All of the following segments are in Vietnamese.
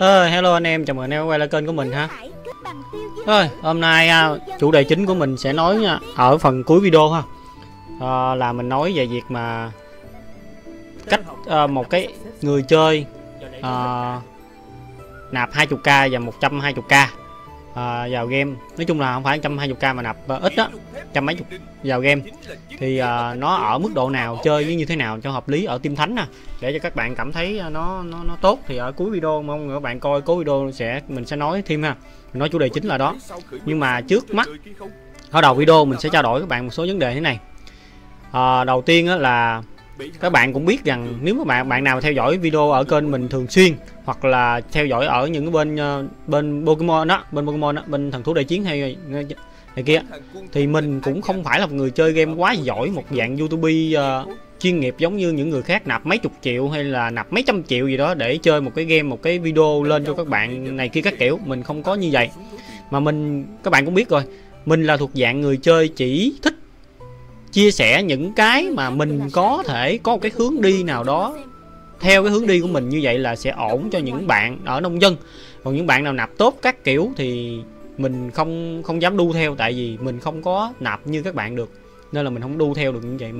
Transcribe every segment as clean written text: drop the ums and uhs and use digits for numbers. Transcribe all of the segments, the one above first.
Hello anh em, chào mừng anh em quay lại kênh của mình ha. Rồi, hôm nay chủ đề chính của mình sẽ nói ở phần cuối video ha, là mình nói về việc mà cách một cái người chơi nạp 20k và 120k vào game. Nói chung là không phải 120k mà nạp ít đó, trăm mấy chục vào game. Thì nó ở mức độ nào, chơi như thế nào cho hợp lý ở team thánh nè, để cho các bạn cảm thấy nó tốt. Thì ở cuối video mong các bạn coi cuối video mình sẽ nói thêm ha. Mình nói chủ đề chính là đó. Nhưng mà trước mắt ở đầu video mình sẽ trao đổi các bạn một số vấn đề thế này. Đầu tiên là các bạn cũng biết rằng nếu mà bạn nào theo dõi video ở kênh mình thường xuyên, hoặc là theo dõi ở những bên Pokemon đó, bên Thần Thú Đại Chiến hay này kia, thì mình cũng không phải là một người chơi game quá giỏi, một dạng YouTube chuyên nghiệp giống như những người khác nạp mấy chục triệu hay là nạp mấy trăm triệu gì đó để chơi một cái game, một cái video lên cho các bạn này kia các kiểu. Mình không có như vậy, mà các bạn cũng biết rồi, mình là thuộc dạng người chơi chỉ thích chia sẻ những cái mà mình có thể có một cái hướng đi nào đó. Theo cái hướng đi của mình như vậy là sẽ ổn cho những bạn ở nông dân. Còn những bạn nào nạp tốt các kiểu thì mình không dám đu theo, tại vì mình không có nạp như các bạn được, nên là mình không đu theo được như vậy.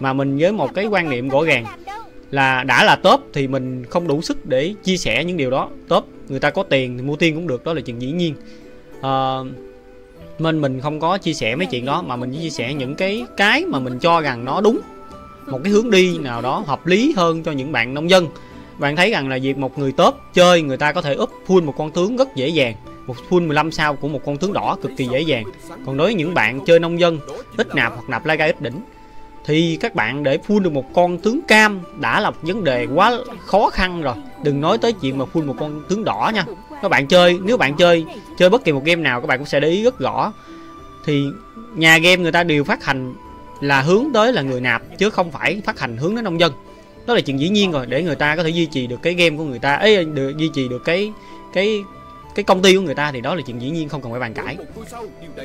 Mà mình với một cái quan niệm rõ ràng là đã là top thì mình không đủ sức để chia sẻ những điều đó. Top người ta có tiền thì mua tiền cũng được, đó là chuyện dĩ nhiên. Mình không có chia sẻ mấy chuyện đó, mà mình chỉ chia sẻ những cái mà mình cho rằng nó đúng, một cái hướng đi nào đó hợp lý hơn cho những bạn nông dân. Bạn thấy rằng là việc một người top chơi, người ta có thể up full một con tướng rất dễ dàng, một full 15 sao của một con tướng đỏ cực kỳ dễ dàng. Còn đối với những bạn chơi nông dân ít nạp hoặc nạp lai ít đỉnh, thì các bạn để full được một con tướng cam đã là một vấn đề quá khó khăn rồi, đừng nói tới chuyện mà full một con tướng đỏ nha. Các bạn chơi, nếu bạn chơi bất kỳ một game nào, các bạn cũng sẽ để ý rất rõ, thì nhà game người ta đều phát hành là hướng tới là người nạp, chứ không phải phát hành hướng đến nông dân. Đó là chuyện dĩ nhiên rồi, để người ta có thể duy trì được cái game của người ta ấy, duy trì được cái công ty của người ta, thì đó là chuyện dĩ nhiên, không cần phải bàn cãi.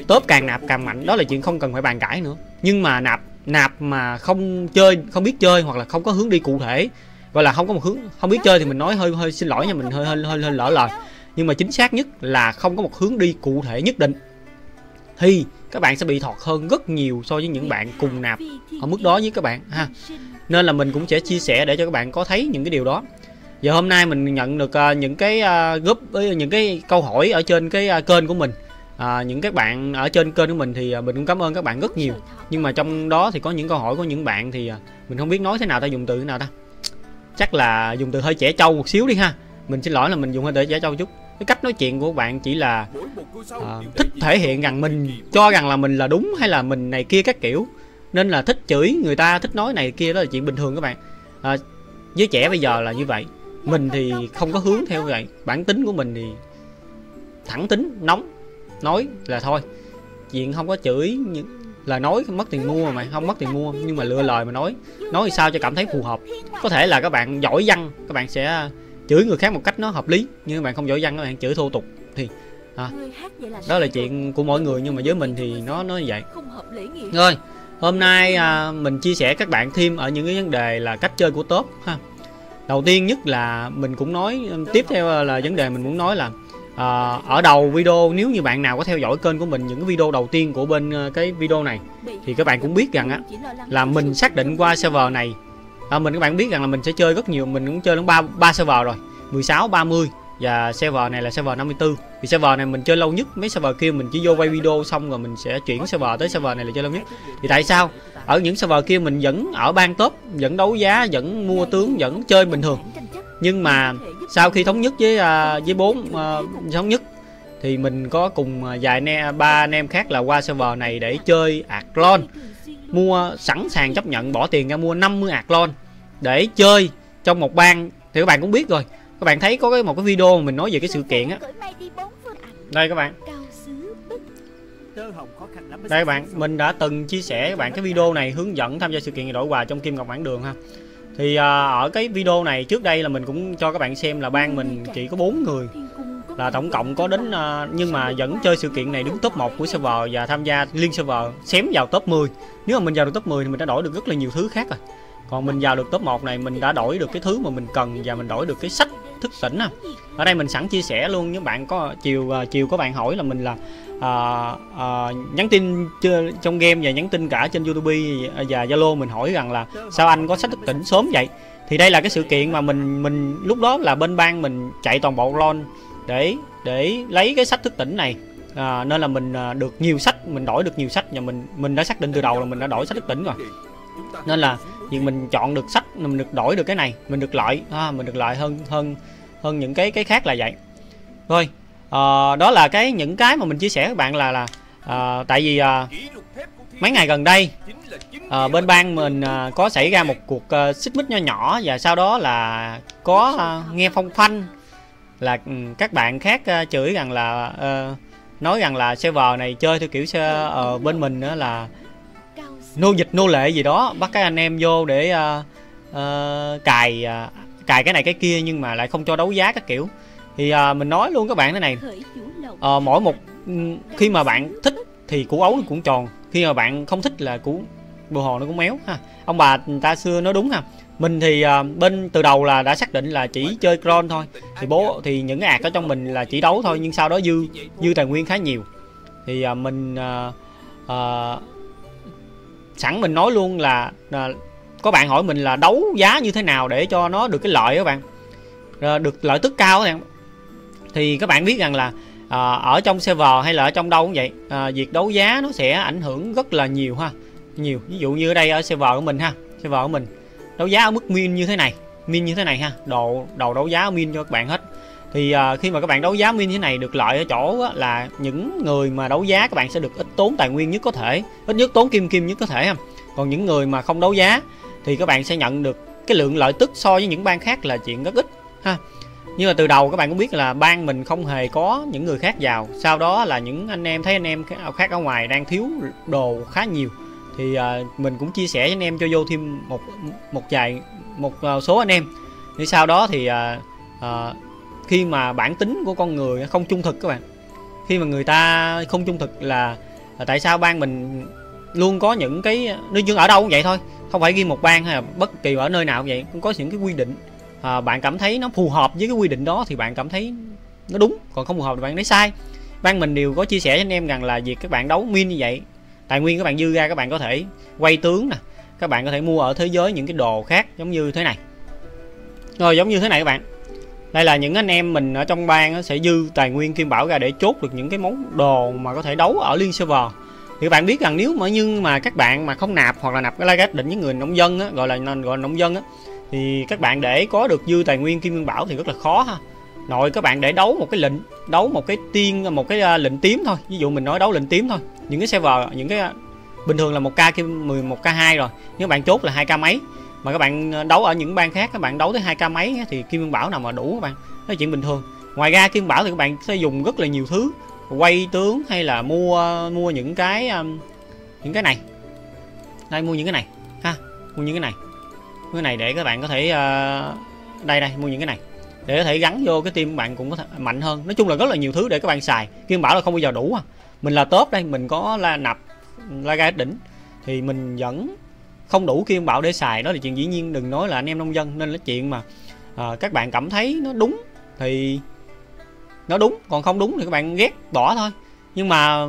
Top càng nạp càng mạnh, đó là chuyện không cần phải bàn cãi nữa. Nhưng mà nạp mà không chơi, không biết chơi, hoặc là không có hướng đi cụ thể, gọi là không có một hướng, không biết chơi thì mình nói hơi xin lỗi nha, mình hơi lỡ lời. Nhưng mà chính xác nhất là không có một hướng đi cụ thể nhất định, thì các bạn sẽ bị thọt hơn rất nhiều so với những bạn cùng nạp ở mức đó với các bạn ha. Nên là mình cũng sẽ chia sẻ để cho các bạn có thấy những cái điều đó. Giờ hôm nay mình nhận được những cái group với những cái câu hỏi ở trên cái kênh của mình. Những các bạn ở trên kênh của mình thì mình cũng cảm ơn các bạn rất nhiều. Nhưng mà trong đó thì có những câu hỏi của những bạn thì mình không biết nói thế nào ta, dùng từ thế nào ta, chắc là dùng từ hơi trẻ trâu một xíu đi ha. Mình xin lỗi là mình dùng hơi trẻ trâu chút. Cái cách nói chuyện của bạn chỉ là thích thể hiện rằng mình cho rằng là mình là đúng hay là mình này kia các kiểu, nên là thích chửi người ta, thích nói này kia, đó là chuyện bình thường các bạn. Với trẻ bây giờ là như vậy. Mình thì không có hướng theo vậy, bản tính của mình thì thẳng tính, nóng nói là thôi. Chuyện không có chửi là nói mất tiền mua mà không mất tiền mua, nhưng mà lựa lời mà nói sao cho cảm thấy phù hợp. Có thể là các bạn giỏi văn, các bạn sẽ chửi người khác một cách nó hợp lý, nhưng bạn không giỏi văn các bạn chửi thô tục thì đó là chuyện của mỗi người. Nhưng mà với mình thì nó như vậy rồi. Hôm nay mình chia sẻ các bạn thêm ở những cái vấn đề là cách chơi của top ha. Đầu tiên nhất là mình cũng nói tiếp theo là vấn đề mình muốn nói là ở đầu video, nếu như bạn nào có theo dõi kênh của mình những cái video đầu tiên của bên cái video này, thì các bạn cũng biết rằng là mình xác định qua server này, các bạn biết rằng là mình sẽ chơi rất nhiều. Mình cũng chơi đến 3 server rồi, 16, 30 và server này là server 54. Thì server này mình chơi lâu nhất, mấy server kia mình chỉ vô quay video xong rồi mình sẽ chuyển server tới server này là chơi lâu nhất. Thì tại sao ở những server kia mình vẫn ở ban top, vẫn đấu giá, vẫn mua tướng, vẫn chơi bình thường, nhưng mà sau khi thống nhất với thống nhất thì mình có cùng vài ba anh em khác là qua server này để chơi Athlon, mua sẵn sàng chấp nhận bỏ tiền ra mua 50 Athlon để chơi trong một bang. Thì các bạn cũng biết rồi, các bạn thấy có một cái video mà mình nói về cái sự kiện á. Đây các bạn, mình đã từng chia sẻ các bạn cái video này hướng dẫn tham gia sự kiện đổi quà trong Kim Ngọc Mãn Đường ha. Thì ở cái video này trước đây là mình cũng cho các bạn xem là bang mình chỉ có 4 người, là tổng cộng có đến nhưng mà vẫn chơi sự kiện này đứng top 1 của server và tham gia liên server xém vào top 10. Nếu mà mình vào được top 10 thì mình đã đổi được rất là nhiều thứ khác rồi. Còn mình vào được top 1 này, mình đã đổi được cái thứ mà mình cần, và mình đổi được cái sách thức tỉnh ha. Ở đây mình sẵn chia sẻ luôn, những bạn có chiều có bạn hỏi là mình là nhắn tin trong game và nhắn tin cả trên YouTube và Zalo, mình hỏi rằng là sao anh có sách thức tỉnh sớm vậy. Thì đây là cái sự kiện mà mình lúc đó là bên ban mình chạy toàn bộ lon để lấy cái sách thức tỉnh này. Nên là mình được nhiều sách, mình đổi được nhiều sách, và mình đã xác định từ đầu là mình đã đổi sách thức tỉnh rồi, nên là việc mình chọn được sách, mình được đổi được cái này, mình được lợi hơn những cái khác là vậy. Rồi đó là những cái mà mình chia sẻ với bạn là tại vì mấy ngày gần đây bên ban mình có xảy ra một cuộc xích mích nhỏ và sau đó là có nghe phong phanh là các bạn khác chửi rằng là nói rằng là server này chơi theo kiểu ở bên mình đó là nô dịch nô lệ gì đó, bắt các anh em vô để cài cái này cái kia nhưng mà lại không cho đấu giá các kiểu. Thì mình nói luôn các bạn thế này, mỗi một khi mà bạn thích thì củ ấu nó cũng tròn, khi mà bạn không thích là củ bồ hồ nó cũng méo ha. Ông bà ta xưa nói đúng ha. Mình thì bên từ đầu là đã xác định là chỉ chơi cron thôi, thì bố thì những cái ạc ở trong mình là chỉ đấu thôi, nhưng sau đó dư tài nguyên khá nhiều thì mình sẵn mình nói luôn là có bạn hỏi mình là đấu giá như thế nào để cho nó được cái lợi các bạn, được lợi tức cao các bạn. Thì các bạn biết rằng là ở trong server hay là ở trong đâu cũng vậy, việc đấu giá nó sẽ ảnh hưởng rất là nhiều ha, nhiều. Ví dụ như ở đây ở server của mình ha, server của mình đấu giá ở mức min như thế này, ha, đầu đấu giá min cho các bạn hết. Thì khi mà các bạn đấu giá min như thế này được lợi ở chỗ là những người mà đấu giá các bạn sẽ được ít tốn tài nguyên nhất có thể, ít nhất tốn kim nhất có thể ha. Còn những người mà không đấu giá thì các bạn sẽ nhận được cái lượng lợi tức so với những bang khác là chuyện rất ít ha. Nhưng mà từ đầu các bạn cũng biết là bang mình không hề có những người khác vào, sau đó là những anh em thấy anh em khác ở ngoài đang thiếu đồ khá nhiều thì mình cũng chia sẻ với anh em cho vô thêm một số anh em. Thì sau đó thì khi mà bản tính của con người không trung thực các bạn, khi mà người ta không trung thực là tại sao bang mình luôn có những cái, nói chung ở đâu cũng vậy thôi, không phải riêng một bang hay là bất kỳ ở nơi nào cũng vậy, cũng có những cái quy định bạn cảm thấy nó phù hợp với cái quy định đó thì bạn cảm thấy nó đúng, còn không phù hợp thì bạn thấy sai. Bang mình đều có chia sẻ với anh em rằng là việc các bạn đấu min như vậy, tài nguyên các bạn dư ra các bạn có thể quay tướng nè, các bạn có thể mua ở thế giới những cái đồ khác giống như thế này, rồi giống như thế này các bạn. Đây là những anh em mình ở trong bang sẽ dư tài nguyên kim bảo ra để chốt được những cái món đồ mà có thể đấu ở liên server. Thì các bạn biết rằng nếu mà nhưng mà các bạn mà không nạp hoặc là nạp cái like cách định những người nông dân á, gọi là nông dân á, thì các bạn để có được dư tài nguyên kim nguyên bảo thì rất là khó ha. Nội các bạn để đấu một cái lệnh, đấu một cái tiên, một cái lệnh tím thôi. Ví dụ mình nói đấu lệnh tím thôi. Những cái server, những cái bình thường là 1k kim 11k2 rồi. Nếu bạn chốt là 2k mấy, mà các bạn đấu ở những bang khác các bạn đấu tới 2k mấy thì kim nguyên bảo nào mà đủ các bạn. Đó là chuyện bình thường. Ngoài ra kim bảo thì các bạn sẽ dùng rất là nhiều thứ, quay tướng hay là mua những cái này. Đây mua những cái này ha, mua những cái này. Cái này để các bạn có thể đây mua những cái này để có thể gắn vô cái team bạn cũng có thể mạnh hơn. Nói chung là rất là nhiều thứ để các bạn xài, kim bảo là không bao giờ đủ à. Mình là top đây, mình có la nạp la gai đỉnh thì mình vẫn không đủ kim bảo để xài, đó là chuyện dĩ nhiên, đừng nói là anh em nông dân. Nên là chuyện mà các bạn cảm thấy nó đúng thì nó đúng, còn không đúng thì các bạn ghét bỏ thôi. Nhưng mà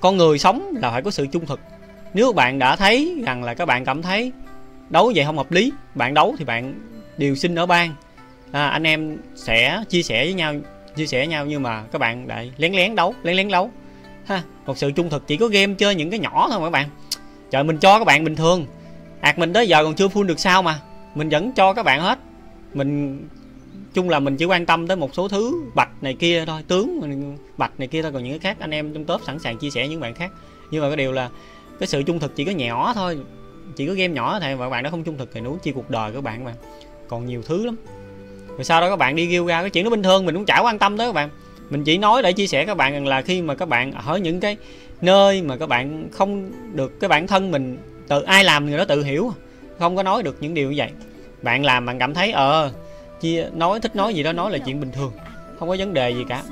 con người sống là phải có sự trung thực. Nếu bạn đã thấy rằng là các bạn cảm thấy đấu vậy không hợp lý, bạn đấu thì bạn điều xin ở bang, anh em sẽ chia sẻ với nhau, nhưng mà các bạn lại lén lén đấu ha. Một sự trung thực, chỉ có game chơi những cái nhỏ thôi mà các bạn. Trời, mình cho các bạn bình thường, ạc mình tới giờ còn chưa full được sao mà mình vẫn cho các bạn hết. Mình chung là mình chỉ quan tâm tới một số thứ bạch này kia thôi, tướng bạch này kia thôi, còn những cái khác anh em trong top sẵn sàng chia sẻ những bạn khác. Nhưng mà cái điều là cái sự trung thực chỉ có nhỏ thôi, chỉ có game nhỏ thôi, mà bạn đã không trung thực thì nó chia cuộc đời của bạn mà. Còn nhiều thứ lắm. Rồi sau đó các bạn đi ghiêu ra cái chuyện nó bình thường, mình cũng chả quan tâm tới các bạn. Mình chỉ nói để chia sẻ các bạn rằng là khi mà các bạn ở những cái nơi mà các bạn không được, cái bản thân mình tự ai làm người đó tự hiểu, không có nói được những điều như vậy. Bạn làm bạn cảm thấy thích nói gì đó nói là chuyện bình thường, không có vấn đề gì cả.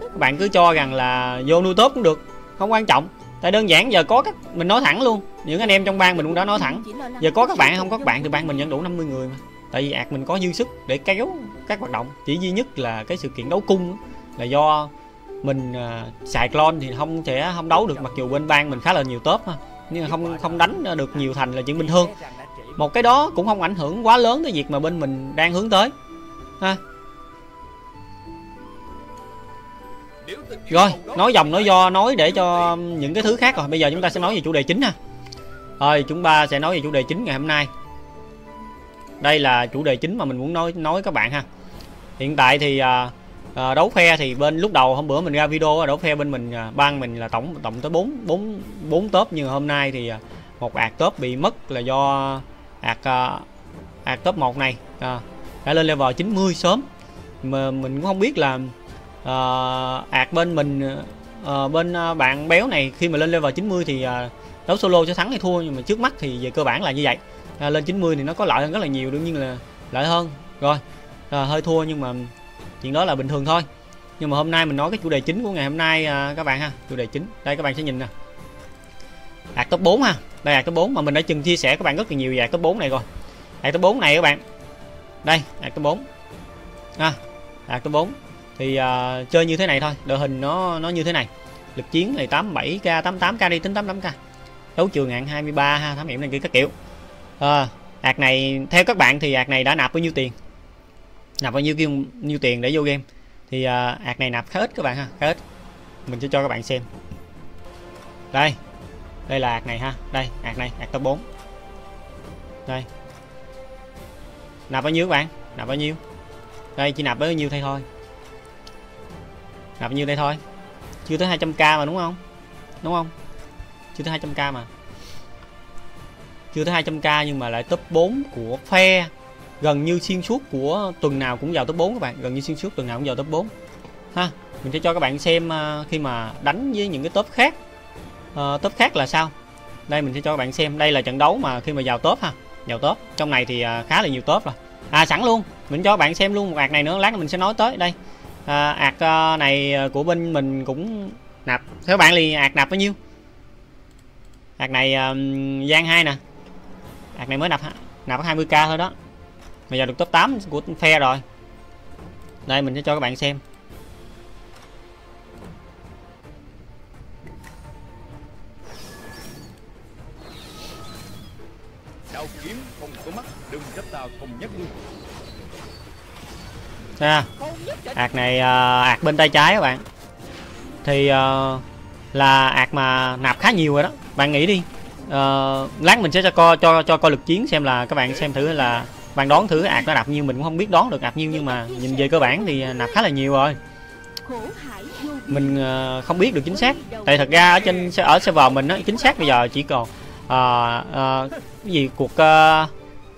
Các bạn cứ cho rằng là vô nuôi tớp cũng được, không quan trọng. Tại đơn giản giờ có mình nói thẳng luôn, những anh em trong bang mình cũng đã nói thẳng, giờ có các bạn không có các bạn thì bang mình vẫn đủ 50 người mà. Tại vì admin có dư sức để kéo các hoạt động. Chỉ duy nhất là cái sự kiện đấu cung là do mình xài clone thì không đấu được, mặc dù bên bang mình khá là nhiều top nhưng không đánh được nhiều thành là chuyện bình thường. Một cái đó cũng không ảnh hưởng quá lớn tới việc mà bên mình đang hướng tới ha. Rồi, nói dòng nói do, nói để cho những cái thứ khác rồi. Bây giờ chúng ta sẽ nói về chủ đề chính ha. Rồi, chúng ta sẽ nói về chủ đề chính ngày hôm nay. Đây là chủ đề chính mà mình muốn nói các bạn ha. Hiện tại thì đấu phe thì bên lúc đầu hôm bữa mình ra video đấu phe bên mình, ban mình là tổng tới 4 top, nhưng hôm nay thì một ạt top bị mất là do ạt top 1 này đã lên level 90 sớm. Mà mình cũng không biết là ạt bên mình, bên bạn béo này khi mà lên level 90 thì đấu solo sẽ thắng hay thua, nhưng mà trước mắt thì về cơ bản là như vậy. Lên 90 thì nó có lợi hơn rất là nhiều, đương nhiên là lợi hơn rồi, hơi thua nhưng mà chuyện đó là bình thường thôi. Nhưng mà hôm nay mình nói cái chủ đề chính của ngày hôm nay các bạn ha. Chủ đề chính đây các bạn sẽ nhìn nè, ạt top 4 ha. Đây là top 4 mà mình đã từng chia sẻ các bạn rất là nhiều về top 4 này rồi. Ạt top 4 này các bạn, đây ạt top 4 ha. Ạt top 4 thì chơi như thế này thôi, đội hình nó như thế này. Lực chiến thì 87k 88k đi, tính 88k. Đấu trường hạng 23 ha, thám hiểm này kia các kiểu. Ạt này theo các bạn thì ạt này đã nạp bao nhiêu tiền, nạp bao nhiêu tiền để vô game thì ạt này nạp khá ít các bạn ha, khá ít. Mình sẽ cho các bạn xem đây, đây là ạt này ha, đây ạt này, ạt top 4 đây nạp bao nhiêu các bạn, nạp bao nhiêu đây, chỉ nạp bao nhiêu thay thôi, nạp bao nhiêu đây thôi, chưa tới 200k mà đúng không, đúng không, chưa tới 200k mà, chưa tới 200k nhưng mà lại top 4 của phe, gần như xuyên suốt của tuần nào cũng vào top 4 các bạn, gần như xuyên suốt tuần nào cũng vào top 4 ha. Mình sẽ cho các bạn xem khi mà đánh với những cái top khác, top khác là sao. Đây mình sẽ cho các bạn xem, đây là trận đấu mà khi mà vào top ha, vào top trong này thì khá là nhiều top rồi. Sẵn luôn mình cho các bạn xem luôn một ạt này nữa, lát mình sẽ nói tới đây. Ạt này của bên mình cũng nạp, theo bạn thì ạt nạp bao nhiêu, ạt này Giang 2 nè, ạt này mới nạp 20k thôi đó, bây giờ được top 8 của phe rồi. Đây mình sẽ cho các bạn xem, đao kiếm không có mắt đừng chấp tao không nhất luôn. Ạt này ạt bên tay trái các bạn thì là ạt mà nạp khá nhiều rồi đó. Bạn nghĩ đi, lát mình sẽ cho coi lực chiến xem, là các bạn xem thử là bạn đoán thử ạt nó nạp nhiêu. Mình cũng không biết đoán được nạp nhiêu nhưng mà nhìn về cơ bản thì nạp khá là nhiều rồi. Mình không biết được chính xác, tại thật ra ở server mình á, chính xác bây giờ chỉ còn cái gì cuộc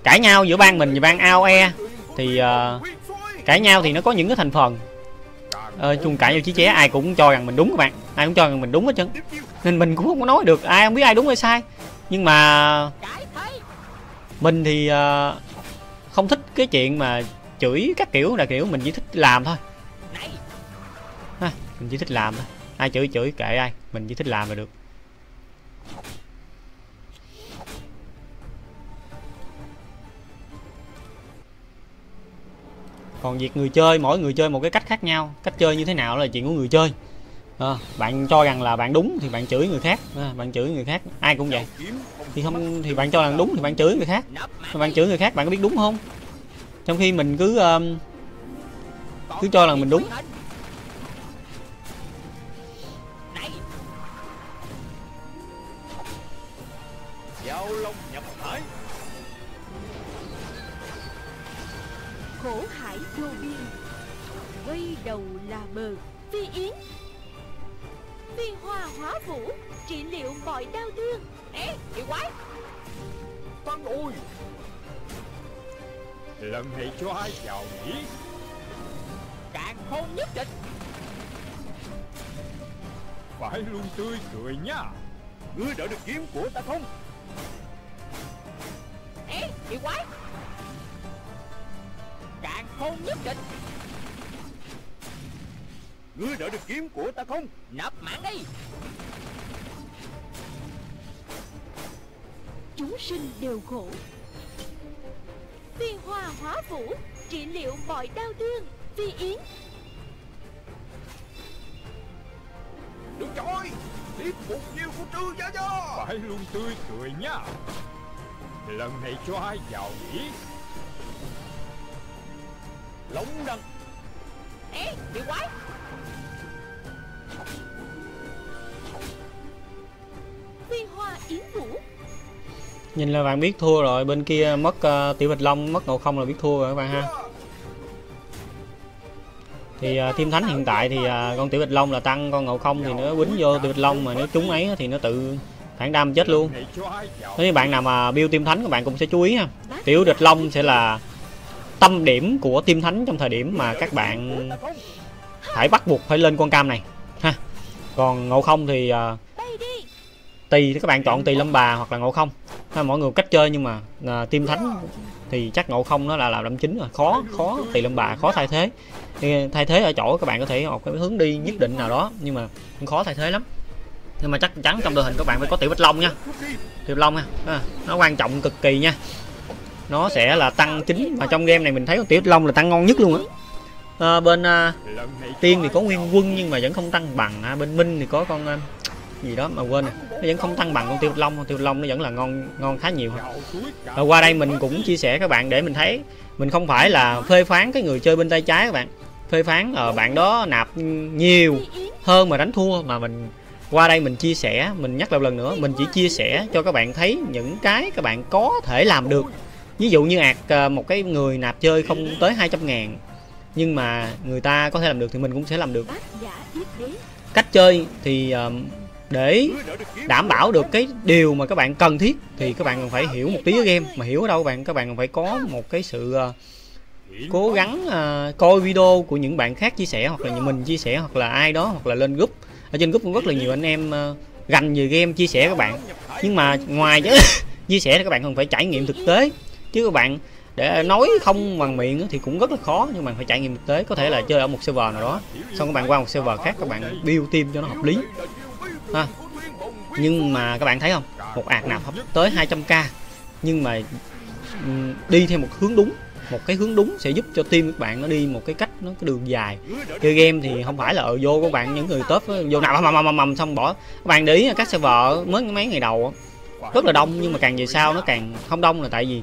cãi nhau giữa ban mình và ban AOE thì cãi nhau thì nó có những cái thành phần chung cãi nhau chí ché, ai cũng cho rằng mình đúng các bạn, ai cũng cho rằng mình đúng hết trơn, nên mình cũng không có nói được, ai không biết ai đúng hay sai. Nhưng mà mình thì không thích cái chuyện mà chửi các kiểu là kiểu, mình chỉ thích làm thôi ha, mình chỉ thích làm thôi, ai chửi chửi kệ ai, mình chỉ thích làm là được. Còn việc người chơi, mỗi người chơi một cái cách khác nhau, cách chơi như thế nào là chuyện của người chơi. Bạn cho rằng là bạn đúng thì bạn chửi người khác, bạn chửi người khác ai cũng vậy, thì không thì bạn cho rằng đúng thì bạn chửi người khác, bạn chửi người khác bạn có biết đúng không, trong khi mình cứ cho rằng mình đúng. Đầu là bờ phi yến, phi hoa hóa vũ trị liệu mọi đau thương. Ê kỳ quái con ui, lần này cho ai vào nhỉ, càng khôn nhất định phải luôn tươi cười nhá, ngươi đỡ được kiếm của ta không. Ê kỳ quái càng khôn nhất định, ngươi đỡ được kiếm của ta không, nạp mạng đi. Chúng sinh đều khổ, vì hòa hóa vũ, trị liệu mọi đau thương, vì yến. Đúng rồi, tiếp mục nhiều của Trư Gia Gia. Phải luôn tươi cười nha. Lần này cho ai vào nhỉ? Lóng đăng. Ê, bị quái. Vì hòa yến vũ. Nhìn là bạn biết thua rồi, bên kia mất Tiểu Bạch Long, mất Ngộ Không là biết thua rồi các bạn ha. Thì Thiên Thánh hiện tại thì con Tiểu Bạch Long là tăng, con Ngộ Không thì nó quýnh vô Tiểu Bạch Long, mà nếu trúng ấy thì nó tự phản đam chết luôn. Nếu bạn nào mà build Thiên Thánh các bạn cũng sẽ chú ý ha. Tiểu Bạch Long sẽ là tâm điểm của Thiên Thánh trong thời điểm mà các bạn phải bắt buộc phải lên con cam này ha. Còn Ngộ Không thì tùy các bạn chọn, tùy Lâm Bà hoặc là Ngộ Không ha, mọi người cách chơi. Nhưng mà Thiên Thánh thì chắc Ngộ Không nó là làm chính rồi, khó tùy Lâm Bà, khó thay thế. Thì thay thế ở chỗ các bạn có thể một cái hướng đi nhất định nào đó, nhưng mà cũng khó thay thế lắm. Nhưng mà chắc chắn trong đội hình các bạn phải có Tiểu Bạch Long nha, Tiểu Bạch Long ha, nó quan trọng cực kỳ nha, nó sẽ là tăng chính. Mà trong game này mình thấy con Tiểu Bạch Long là tăng ngon nhất luôn á. Bên Tiên thì có Nguyên Quân nhưng mà vẫn không tăng bằng, bên Minh thì có con gì đó mà quên rồi, nó vẫn không tăng bằng con Tiểu Bạch Long. Tiểu Bạch Long nó vẫn là ngon khá nhiều. Và qua đây mình cũng chia sẻ các bạn để mình thấy mình không phải là phê phán cái người chơi bên tay trái các bạn, phê phán bạn đó nạp nhiều hơn mà đánh thua, mà mình qua đây mình chia sẻ, mình nhắc lại một lần nữa, mình chỉ chia sẻ cho các bạn thấy những cái các bạn có thể làm được. Ví dụ như một cái người nạp chơi không tới 200.000 nhưng mà người ta có thể làm được thì mình cũng sẽ làm được. Cách chơi thì để đảm bảo được cái điều mà các bạn cần thiết thì các bạn còn phải hiểu một tí cái game. Mà hiểu ở đâu các bạn còn phải có một cái sự cố gắng coi video của những bạn khác chia sẻ, hoặc là mình chia sẻ, hoặc là ai đó, hoặc là lên group. Ở trên group cũng rất là nhiều anh em gành về game chia sẻ các bạn. Nhưng mà ngoài chia sẻ thì các bạn còn phải trải nghiệm thực tế. Chứ các bạn để nói không bằng miệng thì cũng rất là khó, nhưng mà phải trải nghiệm thực tế. Có thể là chơi ở một server nào đó, xong các bạn qua một server khác các bạn build team cho nó hợp lý ha. Nhưng mà các bạn thấy không, một ạt nào hấp tới 200k, nhưng mà đi theo một hướng đúng, một cái hướng đúng sẽ giúp cho team các bạn nó đi một cái cách, nó cái đường dài. Chơi game thì không phải là vô các bạn những người top vô nào mầm xong bỏ. Các bạn để ý các server mới mấy ngày đầu rất là đông, nhưng mà càng về sau nó càng không đông, là tại vì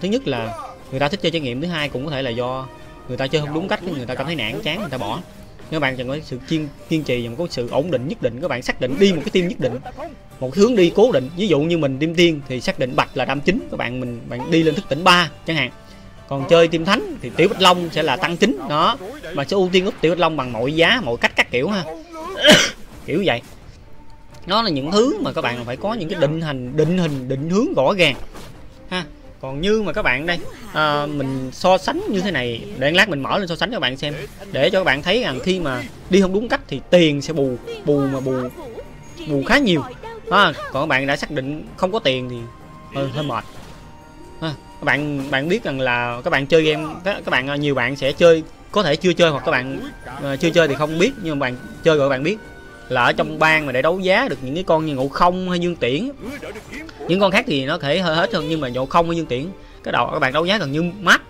thứ nhất là người ta thích chơi trải nghiệm, thứ hai cũng có thể là do người ta chơi không đúng cách, người ta cảm thấy nản chán người ta bỏ. Các bạn cần có sự kiên trì và có sự ổn định nhất định. Các bạn xác định đi một cái team nhất định, một hướng đi cố định. Ví dụ như mình team Tiên thì xác định Bạch là đam chính, các bạn bạn đi lên thức tỉnh 3 chẳng hạn. Còn chơi team Thánh thì Tiểu Bạch Long sẽ là tăng chính đó, mà sẽ ưu tiên úp Tiểu Bạch Long bằng mọi giá, mọi cách các kiểu ha. Kiểu vậy. Nó là những thứ mà các bạn phải có những cái định hướng rõ ràng ha. Còn như mà các bạn đây mình so sánh như thế này, để lát mình mở lên so sánh cho các bạn xem, để cho các bạn thấy rằng khi mà đi không đúng cách thì tiền sẽ bù khá nhiều ha. Còn các bạn đã xác định không có tiền thì hơi mệt ha. Các bạn biết rằng là các bạn chơi game, các bạn nhiều bạn sẽ chơi, có thể chưa chơi hoặc các bạn chưa chơi thì không biết, nhưng mà bạn chơi rồi các bạn biết là ở trong bang mà để đấu giá được những cái con như Ngộ Không hay Dương Tiễn, những con khác thì nó thể hơi hết hơn, nhưng mà Ngộ Không hay Dương Tiễn cái đầu các bạn đấu giá gần như mát,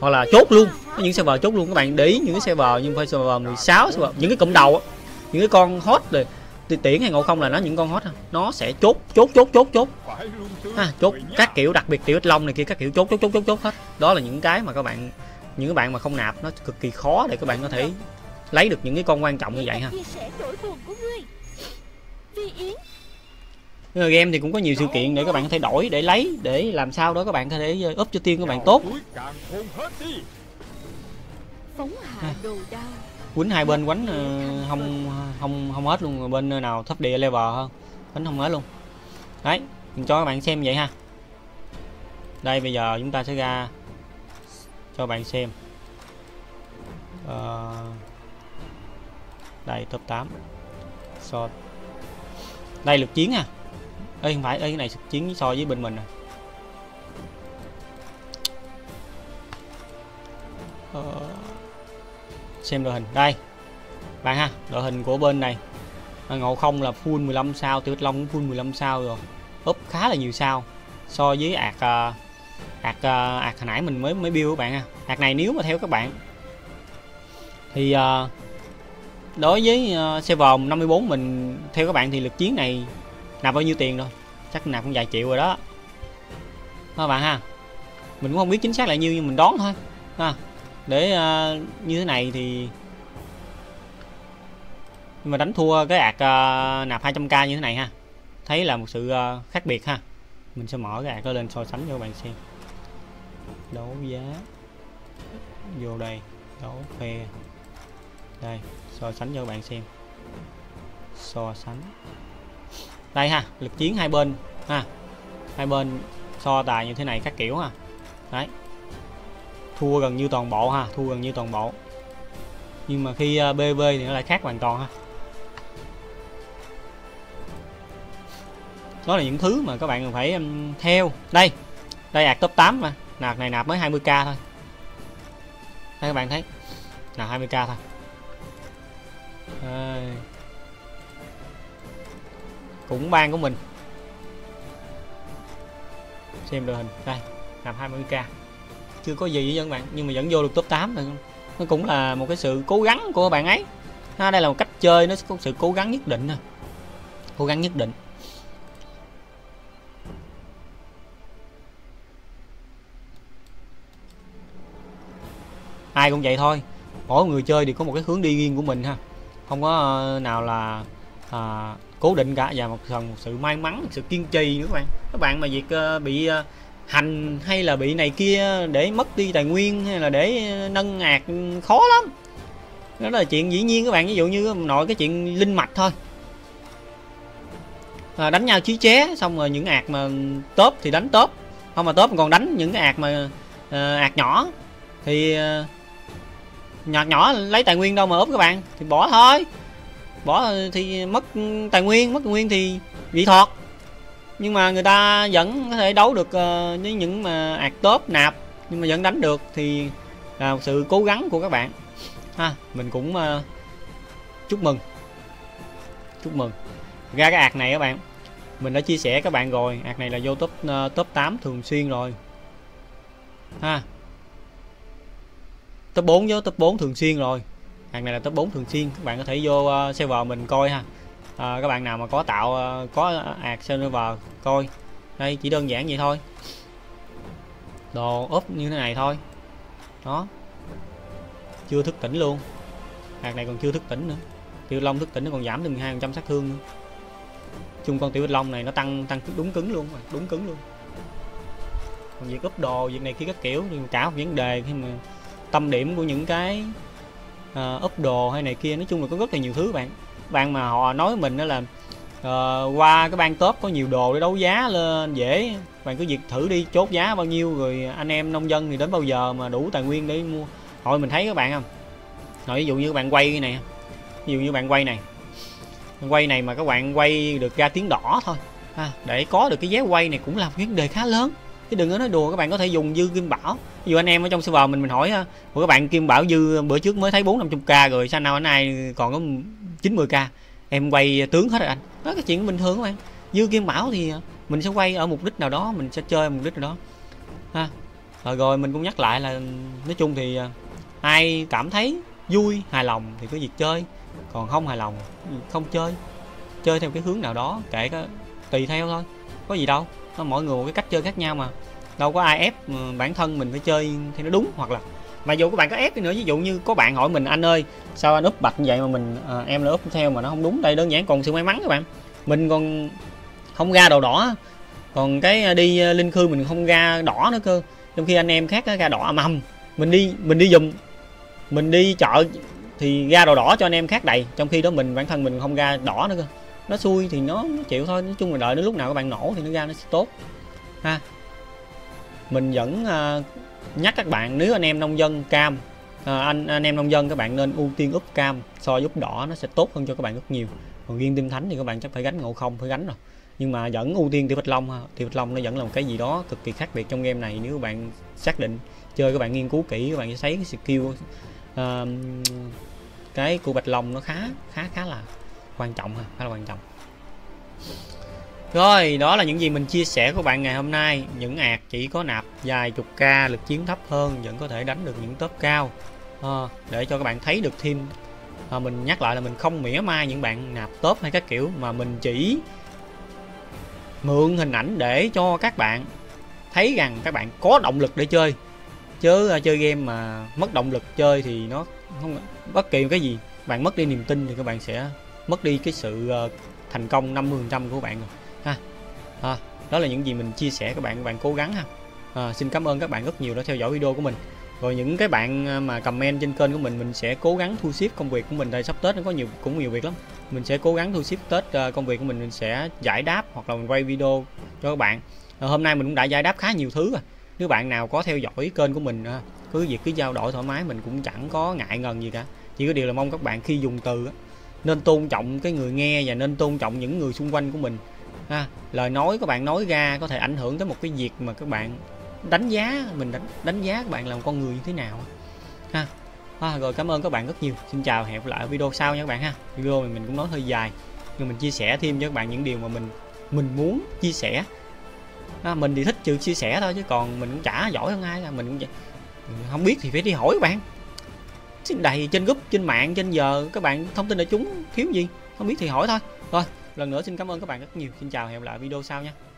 hoặc là chốt luôn. Có những server chốt luôn, các bạn để ý những cái server như server 16, server những cái cụm đầu, những cái con hot rồi Tiễn hay Ngộ Không là nó những con hot, nó sẽ chốt ha, chốt các kiểu, đặc biệt Tiểu Bạch Long này kia các kiểu chốt hết. Đó là những cái mà những bạn mà không nạp nó cực kỳ khó để các bạn có thể lấy được những cái con quan trọng như vậy ha. Game thì cũng có nhiều sự kiện để các bạn có thể đổi, để lấy, để làm sao đó các bạn có thể up cho team các bạn tốt. Quýnh hai bên quánh không hết luôn, bên nào thấp địa level hơn quánh không hết luôn. Đấy, mình cho các bạn xem vậy ha. Đây bây giờ chúng ta sẽ ra cho bạn xem. Đây top 8 so. Đây lực chiến à. Ê không phải, cái này lực chiến so với bên mình à. Xem đội hình đây bạn ha, đội hình của bên này Ngộ Không là full 15 sao, Tiểu Bạch Long cũng full 15 sao rồi, úp khá là nhiều sao so với ạt Hạt hồi nãy mình mới build các bạn ha. Hạt này nếu mà theo các bạn thì đối với server 54 mình theo các bạn thì lực chiến này nạp bao nhiêu tiền rồi, chắc nạp cũng vài triệu rồi đó các bạn ha. Mình cũng không biết chính xác là nhiêu nhưng mình đoán thôi ha. Để như thế này thì nhưng mà đánh thua cái ạc nạp 200k như thế này ha, thấy là một sự khác biệt ha. Mình sẽ mở cái ạc đó lên so sánh cho các bạn xem. Đấu giá vô đây, đấu phe đây, so sánh cho các bạn xem. So sánh đây ha, lực chiến hai bên ha, hai bên so tài như thế này các kiểu ha. Đấy, thua gần như toàn bộ ha, thua gần như toàn bộ, nhưng mà khi BB thì nó lại khác hoàn toàn ha. Đó là những thứ mà các bạn cần phải theo. Đây, đây ạc top 8 mà nạp này nạp mới 20k thôi. Đây các bạn thấy nạp 20k thôi. Đây, cũng ban của mình xem đội hình đây nạp 20k chưa có gì với các bạn, nhưng mà vẫn vô được top 8 rồi. Nó cũng là một cái sự cố gắng của bạn ấy. Đây là một cách chơi, nó có sự cố gắng nhất định nè. Cố gắng nhất định. Ai cũng vậy thôi. Mỗi người chơi thì có một cái hướng đi riêng của mình ha. Không có nào là cố định cả, và một sự may mắn, một sự kiên trì nữa các bạn. Các bạn mà việc bị hành hay là bị này kia để mất đi tài nguyên hay là để nâng hạt khó lắm, đó là chuyện dĩ nhiên các bạn. Ví dụ như nội cái chuyện linh mạch thôi, đánh nhau chí ché xong rồi những hạt mà tốp thì đánh tốp, không mà tốp còn đánh những cái hạt mà hạt nhỏ thì nhỏ lấy tài nguyên đâu mà ốp các bạn, thì bỏ thôi, bỏ thì mất tài nguyên, mất nguyên thì bị thọt. Nhưng mà người ta vẫn có thể đấu được với những mà ạc top nạp, nhưng mà vẫn đánh được thì là một sự cố gắng của các bạn ha. Mình cũng chúc mừng ra cái ạc này các bạn. Mình đã chia sẻ các bạn rồi, ạc này là vô top 8 thường xuyên rồi ha, top 4 với top 4 thường xuyên rồi. Ạc này là top 4 thường xuyên, các bạn có thể vô server mình coi ha. Các bạn nào mà có tạo có ạc server coi đây, chỉ đơn giản vậy thôi, đồ ốp như thế này thôi đó. Chưa thức tỉnh luôn, ạc này còn chưa thức tỉnh nữa. Tiểu long thức tỉnh nó còn giảm từ 12% sát thương nữa. Chung con tiểu long này nó tăng đúng cứng luôn, đúng cứng luôn. Còn việc ốp đồ, việc này kia các kiểu thì cả một vấn đề, khi mà tâm điểm của những cái ốp đồ hay này kia, nói chung là có rất là nhiều thứ bạn. Bạn mà họ nói mình đó là qua cái ban top có nhiều đồ để đấu giá lên dễ, bạn cứ việc thử đi, chốt giá bao nhiêu rồi anh em nông dân thì đến bao giờ mà đủ tài nguyên để mua. Hồi mình thấy các bạn không, nói ví dụ như bạn quay cái này, ví dụ như bạn quay này mà các bạn quay được ra tiếng đỏ thôi ha, để có được cái vé quay này cũng là vấn đề khá lớn chứ đừng có nói đùa. Các bạn có thể dùng dư kim bảo, ví dụ anh em ở trong server mình hỏi của các bạn kim bảo dư bữa trước mới thấy 400-500k rồi sao nào anh này còn có 90k, em quay tướng hết rồi anh. Đó cái chuyện bình thường các bạn. Dư kim bảo thì mình sẽ quay ở mục đích nào đó, mình sẽ chơi mục đích nào đó ha. Rồi mình cũng nhắc lại là nói chung thì ai cảm thấy vui hài lòng thì cứ việc chơi, còn không hài lòng không chơi, chơi theo cái hướng nào đó kể cả tùy theo thôi, có gì đâu. Mỗi người một cái cách chơi khác nhau mà, đâu có ai ép bản thân mình phải chơi theo nó đúng. Hoặc là mà dù các bạn có ép đi nữa, ví dụ như có bạn hỏi mình anh ơi sao anh úp bạch như vậy mà mình em lại úp theo mà nó không đúng. Đây đơn giản còn sự may mắn các bạn, mình còn không ra đồ đỏ, còn cái đi linh khư mình không ra đỏ nữa cơ, trong khi anh em khác ra đỏ ầm ầm. Mình đi dùm, mình đi chợ thì ra đồ đỏ cho anh em khác đầy, trong khi đó mình bản thân mình không ra đỏ nữa cơ. Nó xui thì nó chịu thôi, nói chung là đợi đến lúc nào các bạn nổ thì nó ra nó sẽ tốt ha. Mình vẫn nhắc các bạn, nếu anh em nông dân cam anh em nông dân các bạn nên ưu tiên úp cam so với úp đỏ, nó sẽ tốt hơn cho các bạn rất nhiều. Còn riêng tim thánh thì các bạn chắc phải gánh ngộ không, phải gánh rồi, nhưng mà vẫn ưu tiên tiểu bạch long ha. Tiểu bạch long nó vẫn là một cái gì đó cực kỳ khác biệt trong game này. Nếu các bạn xác định chơi, các bạn nghiên cứu kỹ, các bạn sẽ thấy cái skill cái của bạch long nó khá là quan trọng ha, khá là quan trọng. Rồi, đó là những gì mình chia sẻ của bạn ngày hôm nay. Những ạc chỉ có nạp vài chục k, lực chiến thấp hơn vẫn có thể đánh được những top cao. Để cho các bạn thấy được thêm. Mình nhắc lại là mình không mỉa mai những bạn nạp top hay các kiểu, mà mình chỉ mượn hình ảnh để cho các bạn thấy rằng các bạn có động lực để chơi. Chứ chơi game mà mất động lực chơi thì nó không, bất kỳ cái gì bạn mất đi niềm tin thì các bạn sẽ mất đi cái sự thành công 50% của bạn rồi ha. Đó là những gì mình chia sẻ các bạn cố gắng ha. Xin cảm ơn các bạn rất nhiều đã theo dõi video của mình. Rồi những cái bạn mà comment trên kênh của mình sẽ cố gắng thu xếp công việc của mình, tại sắp Tết nó có nhiều việc lắm. Mình sẽ cố gắng thu xếp Tết công việc của mình sẽ giải đáp hoặc là mình quay video cho các bạn. Hôm nay mình cũng đã giải đáp khá nhiều thứ rồi. Nếu bạn nào có theo dõi kênh của mình cứ việc cứ trao đổi thoải mái, mình cũng chẳng có ngại ngần gì cả. Chỉ có điều là mong các bạn khi dùng từ nên tôn trọng cái người nghe và nên tôn trọng những người xung quanh của mình. Lời nói các bạn nói ra có thể ảnh hưởng tới một cái việc mà các bạn đánh giá mình, đánh giá các bạn là một con người như thế nào ha. Rồi cảm ơn các bạn rất nhiều. Xin chào, hẹn gặp lại ở video sau nha các bạn ha. Video này mình cũng nói hơi dài nhưng mình chia sẻ thêm cho các bạn những điều mà mình muốn chia sẻ. Mình thì thích chữ chia sẻ thôi, chứ còn mình cũng chả giỏi hơn ai, là mình cũng vậy. Không biết thì phải đi hỏi các bạn đầy trên group, trên mạng, trên giờ các bạn thông tin đại chúng thiếu gì không biết thì hỏi thôi. Rồi lần nữa xin cảm ơn các bạn rất nhiều. Xin chào, hẹn gặp lại video sau nha.